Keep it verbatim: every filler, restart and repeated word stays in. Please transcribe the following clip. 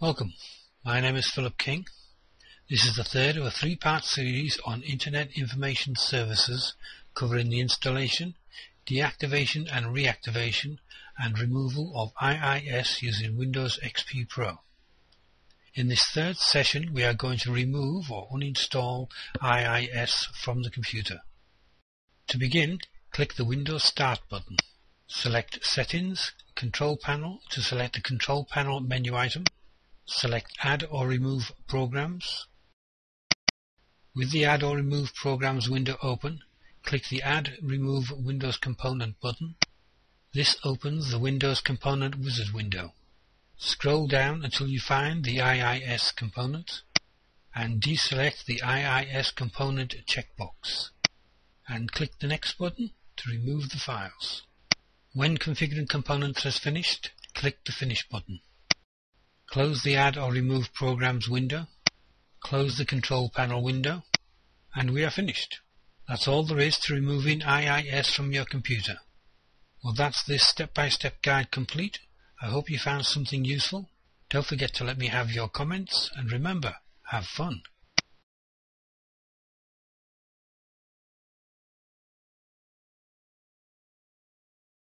Welcome, my name is Philip King. This is the third of a three-part series on Internet Information Services covering the installation, deactivation and reactivation and removal of I I S using Windows X P Pro. In this third session we are going to remove or uninstall I I S from the computer. To begin, click the Windows Start button. Select Settings, Control Panel to select the Control Panel menu item. Select Add or Remove Programs. With the Add or Remove Programs window open, click the Add Remove Windows Component button. This opens the Windows Component Wizard window. Scroll down until you find the I I S component and deselect the I I S component checkbox and click the Next button to remove the files. When configuring components has finished, click the Finish button. Close the Add or Remove Programs window, close the Control Panel window, and we are finished. That's all there is to removing I I S from your computer. Well, that's this step-by-step guide complete. I hope you found something useful. Don't forget to let me have your comments, and remember, have fun.